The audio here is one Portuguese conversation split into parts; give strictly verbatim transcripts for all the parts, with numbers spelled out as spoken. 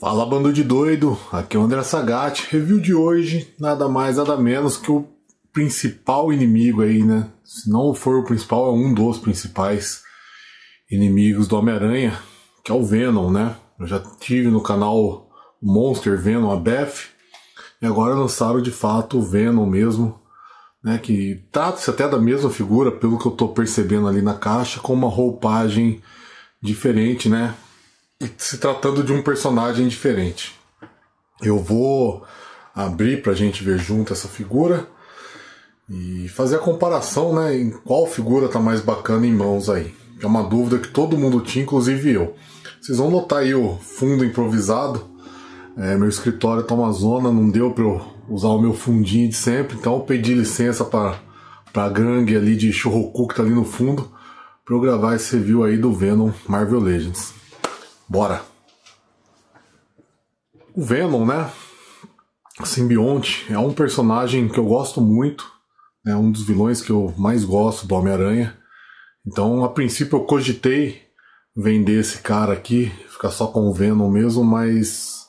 Fala, bando de doido, aqui é o André Sagatti. Review de hoje, nada mais nada menos que o principal inimigo aí, né? Se não for o principal, é um dos principais inimigos do Homem-Aranha, que é o Venom, né? Eu já tive no canal Monster Venom, a Beth, e agora lançaram de fato o Venom mesmo, né? Que trata-se até da mesma figura, pelo que eu tô percebendo ali na caixa, com uma roupagem diferente, né? Se tratando de um personagem diferente. Eu vou abrir para a gente ver junto essa figura e fazer a comparação, né, em qual figura tá mais bacana em mãos aí. É uma dúvida que todo mundo tinha, inclusive eu. Vocês vão notar aí o fundo improvisado. É, meu escritório tá uma zona, não deu para eu usar o meu fundinho de sempre, então eu pedi licença para a gangue ali de Shuroku que tá ali no fundo para eu gravar esse review aí do Venom Marvel Legends. Bora! O Venom, né? O simbionte é um personagem que eu gosto muito. É um dos vilões que eu mais gosto do Homem-Aranha. Então, a princípio, eu cogitei vender esse cara aqui, ficar só com o Venom mesmo, mas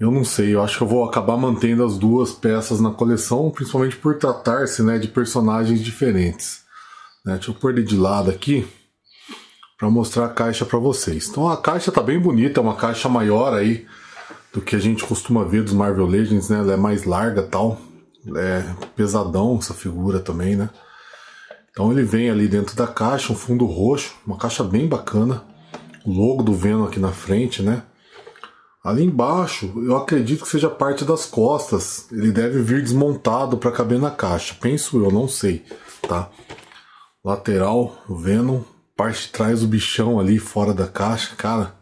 eu não sei. Eu acho que eu vou acabar mantendo as duas peças na coleção, principalmente por tratar-se, né, de personagens diferentes. Né? Deixa eu pôr ele de lado aqui para mostrar a caixa para vocês. Então a caixa tá bem bonita, é uma caixa maior aí do que a gente costuma ver dos Marvel Legends, né? Ela é mais larga e tal, é pesadão essa figura também, né? Então ele vem ali dentro da caixa, um fundo roxo, uma caixa bem bacana, o logo do Venom aqui na frente, né? Ali embaixo, eu acredito que seja parte das costas, ele deve vir desmontado para caber na caixa, penso eu, não sei, tá? Lateral, o Venom. Parte de trás o bichão ali fora da caixa, cara,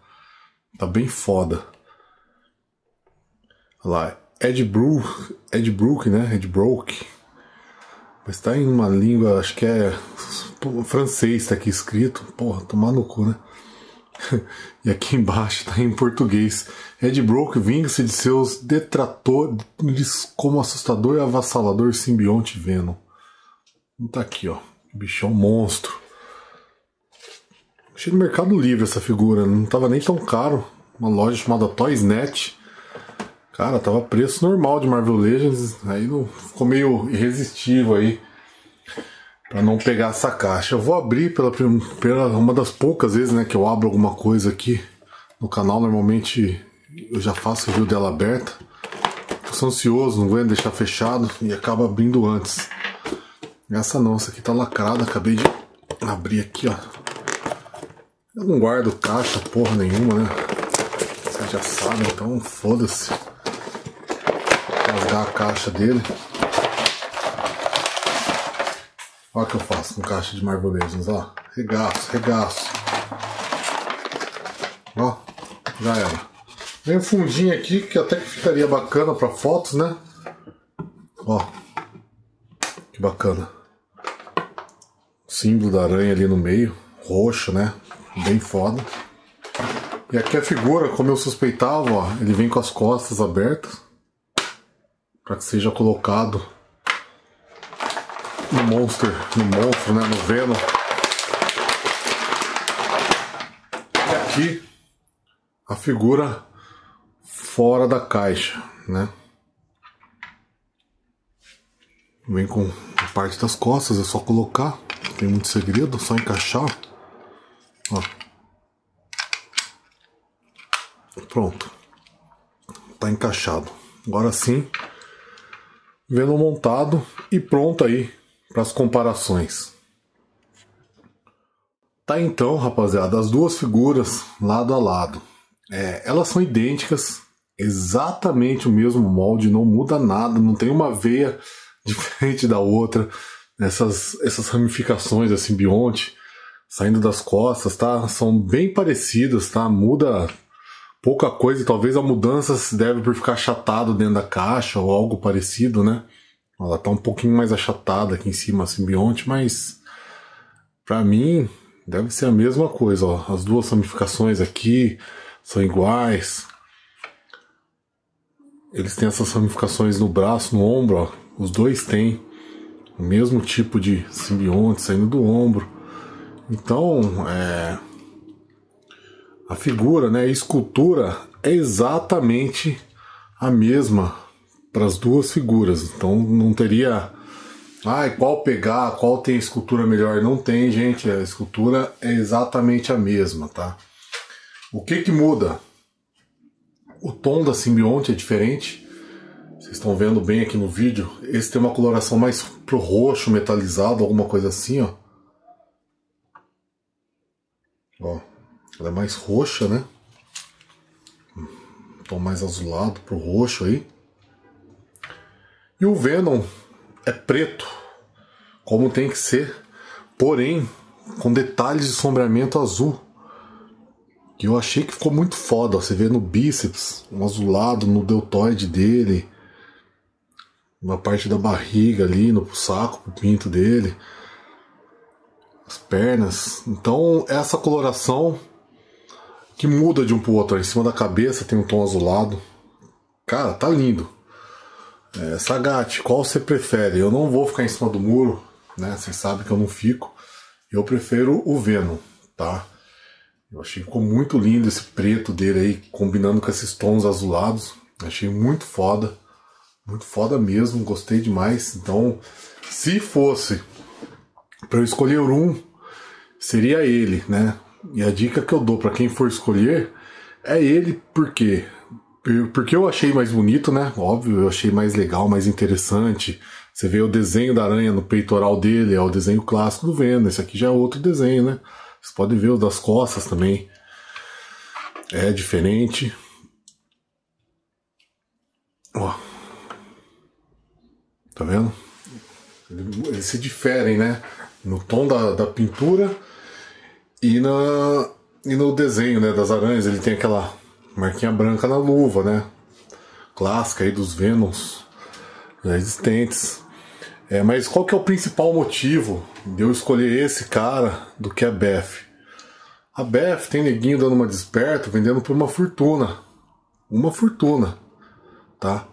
tá bem foda. Olha lá, Eddie Brock, Eddie Brock, né? Eddie Brock. Mas tá em uma língua, acho que é francês, tá aqui escrito. Porra, tomar no cu, né? E aqui embaixo tá em português. Eddie Brock vinga-se de seus detratores como assustador e avassalador simbionte Venom. Tá aqui, ó, bichão monstro. Achei no Mercado Livre essa figura, não tava nem tão caro. Uma loja chamada Toys Net. Cara, tava preço normal de Marvel Legends. Aí ficou meio irresistível aí pra não pegar essa caixa. Eu vou abrir pela, pela uma das poucas vezes, né, que eu abro alguma coisa aqui no canal. Normalmente eu já faço o review dela aberta. Eu sou ansioso, não aguento deixar fechado e acaba abrindo antes. Essa não, essa aqui tá lacrada. Acabei de abrir aqui, ó. Eu não guardo caixa porra nenhuma, né? Vocês já sabem, então foda-se. Vou rasgar a caixa dele. Olha o que eu faço com caixa de Marvel Legends, ó. Regaço, regaço. Ó, já era. Vem um fundinho aqui que até que ficaria bacana pra fotos, né? Ó, que bacana. Símbolo da aranha ali no meio, roxo, né? Bem foda. E aqui a figura, como eu suspeitava, ó, ele vem com as costas abertas para que seja colocado no monster, no monstro, né, no Venom. E aqui a figura fora da caixa, né? Vem com a parte das costas, é só colocar, não tem muito segredo, é só encaixar. Ó. Pronto, tá encaixado. Agora sim, Venom montado e pronto aí para as comparações. Tá, então, rapaziada, as duas figuras lado a lado, é, elas são idênticas, exatamente o mesmo molde, não muda nada, não tem uma veia diferente da outra. Essas, essas ramificações da simbionte saindo das costas, tá? São bem parecidas, tá? Muda pouca coisa e talvez a mudança se deve por ficar achatado dentro da caixa ou algo parecido, né? Ela tá um pouquinho mais achatada aqui em cima, a simbionte, mas pra mim deve ser a mesma coisa, ó. As duas ramificações aqui são iguais. Eles têm essas ramificações no braço, no ombro, ó. Os dois têm o mesmo tipo de simbionte saindo do ombro. Então, é, a figura, né, a escultura é exatamente a mesma para as duas figuras. Então não teria... Ah, qual pegar, qual tem escultura melhor? Não tem, gente. A escultura é exatamente a mesma, tá? O que que muda? O tom da simbionte é diferente. Vocês estão vendo bem aqui no vídeo. Esse tem uma coloração mais pro roxo, metalizado, alguma coisa assim, ó. Ó, ela é mais roxa, né? Um tom mais azulado pro roxo aí. E o Venom é preto, como tem que ser, porém com detalhes de sombreamento azul, que eu achei que ficou muito foda. Você vê no bíceps, um azulado no deltoide dele, na parte da barriga ali, no saco, pro pinto dele, as pernas. Então essa coloração que muda de um pro outro, em cima da cabeça tem um tom azulado. Cara, tá lindo. É, Sagatti, qual você prefere? Eu não vou ficar em cima do muro, né? Vocês sabem que eu não fico. Eu prefiro o Venom, tá? Eu achei que ficou muito lindo esse preto dele aí, combinando com esses tons azulados. Achei muito foda. Muito foda mesmo, gostei demais. Então, se fosse para eu escolher um, seria ele, né? E a dica que eu dou para quem for escolher é ele, por quê? Porque eu achei mais bonito, né? Óbvio, eu achei mais legal, mais interessante. Você vê o desenho da aranha no peitoral dele, é o desenho clássico do Venom. Esse aqui já é outro desenho, né? Vocês podem ver o das costas também. É diferente. Ó. Tá vendo? Eles se diferem, né? No tom da, da pintura e, na, e no desenho, né, das aranhas. Ele tem aquela marquinha branca na luva, né? Clássica aí dos Venoms já existentes. É, mas qual que é o principal motivo de eu escolher esse cara do que a Beth? A Beth tem neguinho dando uma desperta, vendendo por uma fortuna. Uma fortuna, tá?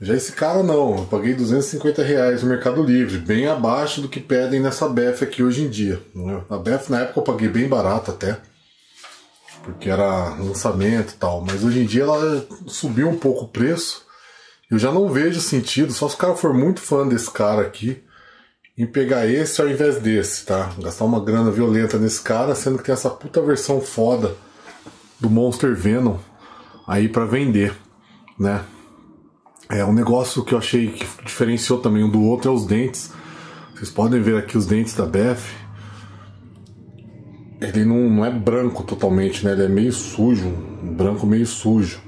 Já esse cara não. Eu paguei duzentos e cinquenta reais no Mercado Livre, bem abaixo do que pedem nessa Beth aqui hoje em dia. A Beth na época eu paguei bem barato até, porque era lançamento e tal, mas hoje em dia ela subiu um pouco o preço. Eu já não vejo sentido, só se o cara for muito fã desse cara aqui, em pegar esse ao invés desse, tá? Gastar uma grana violenta nesse cara, sendo que tem essa puta versão foda do Monster Venom aí pra vender, né? É um negócio que eu achei que diferenciou também um do outro é os dentes. Vocês podem ver aqui os dentes da Beth. Ele não, não é branco totalmente, né? Ele é meio sujo, um branco meio sujo.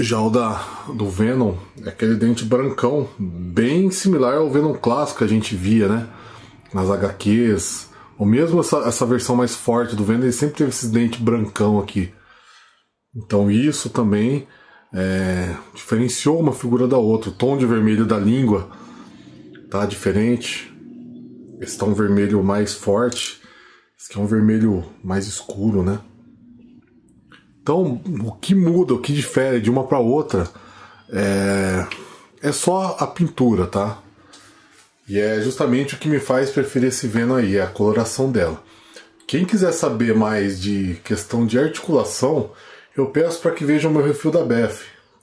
Já o da, do Venom é aquele dente brancão, bem similar ao Venom clássico que a gente via, né? Nas H Qs. Ou mesmo essa, essa versão mais forte do Venom, ele sempre teve esse dente brancão aqui. Então isso também é, diferenciou uma figura da outra. O tom de vermelho da língua tá diferente. Esse tom vermelho mais forte. Esse aqui é um vermelho mais escuro, né? Então, o que muda, o que difere de uma para outra é... é só a pintura, tá? E é justamente o que me faz preferir esse Venom aí, é a coloração dela. Quem quiser saber mais de questão de articulação, eu peço para que vejam o meu review da Beth.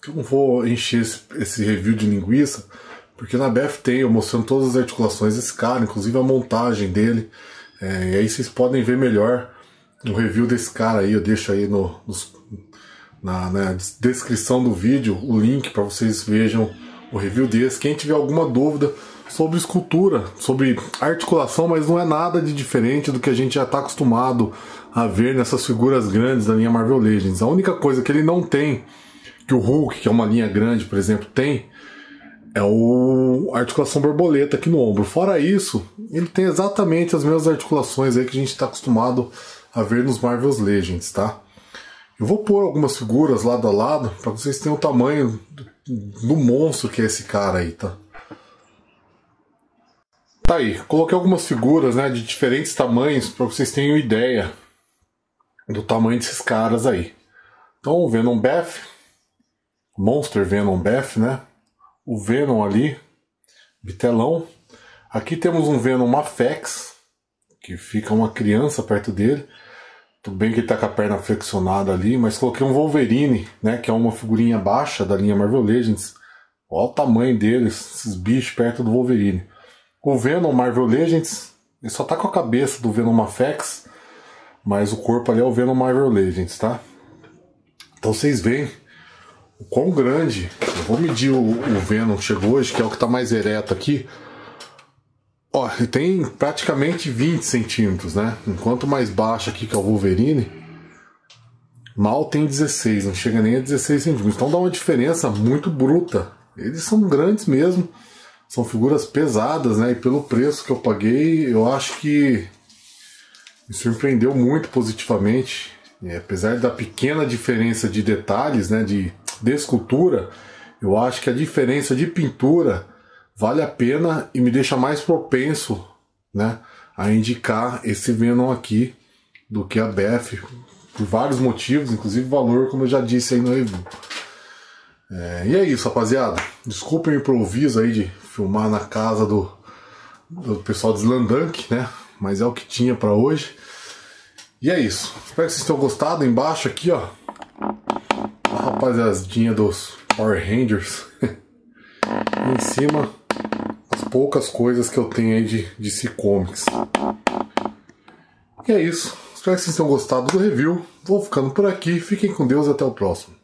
Eu não vou encher esse, esse review de linguiça, porque na Beth tem eu mostrando todas as articulações desse cara, inclusive a montagem dele. É, e aí vocês podem ver melhor o review desse cara aí, eu deixo aí no, nos, na, na descrição do vídeo o link para vocês vejam o review desse. Quem tiver alguma dúvida sobre escultura, sobre articulação, mas não é nada de diferente do que a gente já está acostumado a ver nessas figuras grandes da linha Marvel Legends. A única coisa que ele não tem, que o Hulk, que é uma linha grande, por exemplo, tem, é o articulação borboleta aqui no ombro. Fora isso, ele tem exatamente as mesmas articulações aí que a gente está acostumado a ver nos Marvel Legends, tá? Eu vou pôr algumas figuras lado a lado para vocês terem o tamanho do monstro que é esse cara aí, tá? Tá aí, coloquei algumas figuras, né, de diferentes tamanhos para vocês terem uma ideia do tamanho desses caras aí. Então o Venom Beth, Monster Venom Beth, né? O Venom ali, bitelão. Aqui temos um Venom Mafex, que fica uma criança perto dele. Tudo bem que ele tá com a perna flexionada ali, mas coloquei um Wolverine, né? Que é uma figurinha baixa da linha Marvel Legends. Olha o tamanho deles, esses bichos perto do Wolverine. O Venom Marvel Legends, ele só tá com a cabeça do Venom Mafex, mas o corpo ali é o Venom Marvel Legends, tá? Então vocês veem o quão grande. Eu vou medir o, o Venom que chegou hoje, que é o que tá mais ereto aqui. Ó, ele tem praticamente vinte centímetros, né? Enquanto mais baixo aqui, que é o Wolverine, mal tem dezesseis, não chega nem a dezesseis centímetros. Então dá uma diferença muito bruta. Eles são grandes mesmo, são figuras pesadas, né? E pelo preço que eu paguei, eu acho que me surpreendeu muito positivamente. E apesar da pequena diferença de detalhes, né? De, de escultura, eu acho que a diferença de pintura vale a pena e me deixa mais propenso, né, a indicar esse Venom aqui do que a B F, por vários motivos, inclusive valor, como eu já disse aí no review. É, e é isso, rapaziada. Desculpem o improviso aí de filmar na casa do, do pessoal do Slendank, né, mas é o que tinha para hoje. E é isso. Espero que vocês tenham gostado. Embaixo aqui, ó, a rapaziadinha dos Power Rangers. Em cima, as poucas coisas que eu tenho aí de D C Comics. E é isso. Espero que vocês tenham gostado do review. Vou ficando por aqui. Fiquem com Deus e até o próximo.